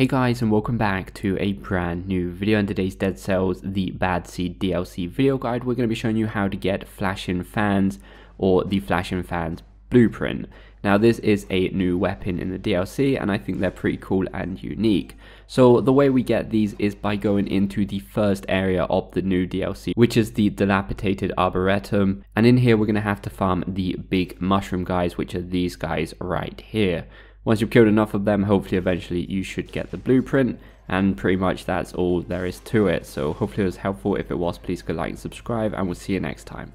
Hey guys, and welcome back to a brand new video. In today's Dead Cells, the Bad Seed DLC video guide, we're going to be showing you how to get Flashing Fans or the Flashing Fans blueprint. Now this is a new weapon in the DLC and I think they're pretty cool and unique. So the way we get these is by going into the first area of the new DLC, which is the dilapidated arboretum, and in here we're going to have to farm the big mushroom guys, which are these guys right here. Once you've killed enough of them, hopefully eventually you should get the blueprint, and pretty much that's all there is to it. So hopefully it was helpful. If it was, please go like and subscribe, and we'll see you next time.